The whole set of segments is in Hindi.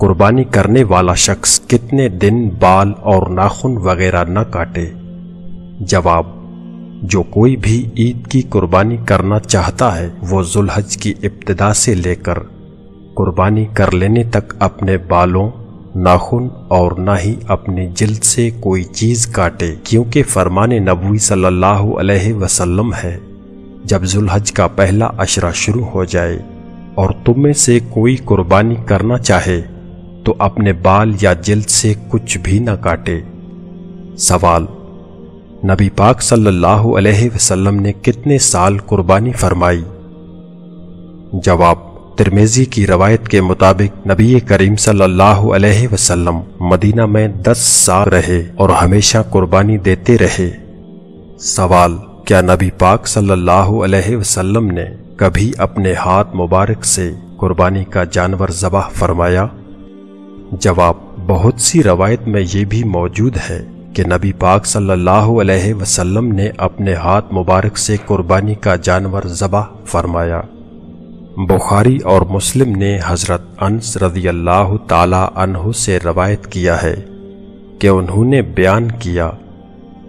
कुर्बानी करने वाला शख्स कितने दिन बाल और नाखून वगैरह न काटे? जवाब, जो कोई भी ईद की कुर्बानी करना चाहता है वो जुलहज की इब्तिदा से लेकर कुर्बानी कर लेने तक अपने बालों, नाखून और ना ही अपनी जिल्द से कोई चीज़ काटे, क्योंकि फरमाने नबवी सल्लल्लाहु अलैहि वसल्लम है, जब जुलहज का पहला अशरा शुरू हो जाए और तुम में से कोई कुर्बानी करना चाहे तो अपने बाल या जिल्द से कुछ भी न काटे। सवाल, नबी पाक सल्लल्लाहु अलैहि वसल्लम ने कितने साल कुर्बानी फरमाई? जवाब, तिरमिजी की रवायत के मुताबिक नबी करीम सल्लल्लाहु अलैहि वसल्लम मदीना में 10 साल रहे और हमेशा कुर्बानी देते रहे। सवाल, क्या नबी पाक सल्लल्लाहु अलैहि वसल्लम ने कभी अपने हाथ मुबारक से कुर्बानी का जानवर ज़बाह फरमाया? जवाब, बहुत सी रवायत में ये भी मौजूद है कि नबी पाक सल्लल्लाहु अलैहि वसल्लम ने अपने हाथ मुबारक से कुर्बानी का जानवर ज़बाह फरमाया। बुखारी और मुस्लिम ने हज़रत अनस रज़ियल्लाहु ताला अन्हु से रवायत किया है कि उन्होंने बयान किया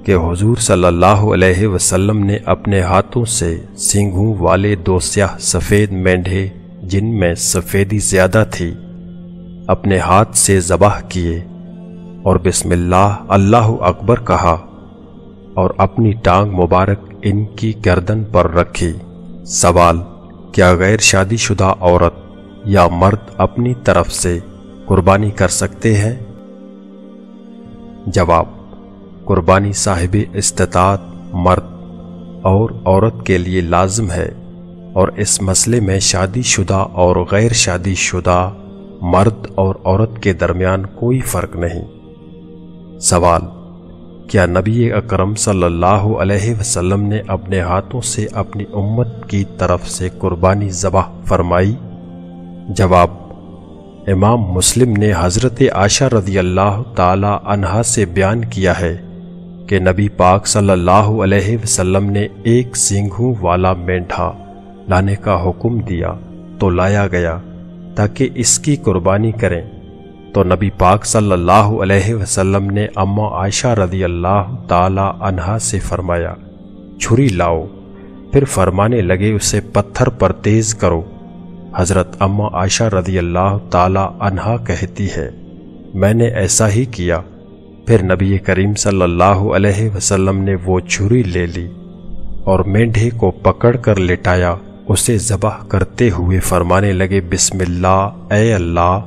कि हुजूर सल्लल्लाहु अलैहि वसल्लम ने अपने हाथों से सींगों वाले 2 स्याह सफ़ेद मेंढे, जिनमें सफ़ेदी ज़्यादा थी, अपने हाथ से ज़बाह किए और बिस्मिल्लाह अल्लाहु अकबर कहा और अपनी टांग मुबारक इनकी गर्दन पर रखी। सवाल, क्या गैर शादीशुदा औरत या मर्द अपनी तरफ से कुर्बानी कर सकते हैं? जवाब, कुर्बानी साहिब इस्तिताअत मर्द और औरत के लिए लाजिम है और इस मसले में शादीशुदा और गैर शादीशुदा मर्द और औरत के दरमियान कोई फ़र्क नहीं। सवाल, क्या नबी अकरम सल्लल्लाहु अलैहि वसल्लम ने अपने हाथों से अपनी उम्मत की तरफ से कुर्बानी ज़बाह फरमाई? जवाब, इमाम मुस्लिम ने हज़रत आयशा रज़ियल्लाहु ताला अन्हा से बयान किया है कि नबी पाक सल्लल्लाहु अलैहि वसल्लम ने एक सींगों वाला मेंढा लाने का हुक्म दिया तो लाया गया ताकि इसकी कुर्बानी करें, तो नबी पाक सल्लल्लाहु अलैहि वसल्लम ने अम्मा आयशा रज़ियल्लाहु ताला अन्हा से फरमाया, छुरी लाओ। फिर फरमाने लगे, उसे पत्थर पर तेज़ करो। हज़रत अम्मा आयशा रज़ियल्लाहु ताला अन्हा कहती है, मैंने ऐसा ही किया। फिर नबी करीम सल्लल्लाहु अलैहि वसल्लम ने वो छुरी ले ली और मेंढे को पकड़ कर लिटाया। उसे ज़बाह करते हुए फरमाने लगे, बिस्मिल्लाह, ए अल्लाह,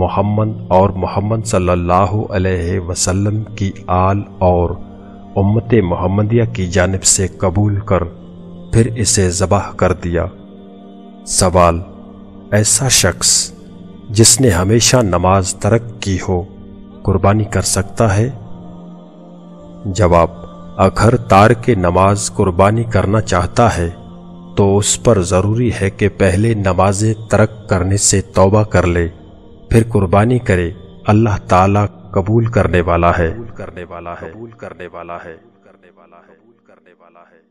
मोहम्मद और मोहम्मद सल्लल्लाहु अलैहि वसल्लम की आल और उम्मत मोहम्मदिया की जानिब से कबूल कर। फिर इसे ज़बाह कर दिया। सवाल, ऐसा शख्स जिसने हमेशा नमाज तरक की हो कुर्बानी कर सकता है? जवाब, अगर तारके नमाज कुर्बानी करना चाहता है तो उस पर ज़रूरी है कि पहले नमाजें तरक करने से तौबा कर ले, फिर कुर्बानी करे। अल्लाह ताला कबूल करने वाला है।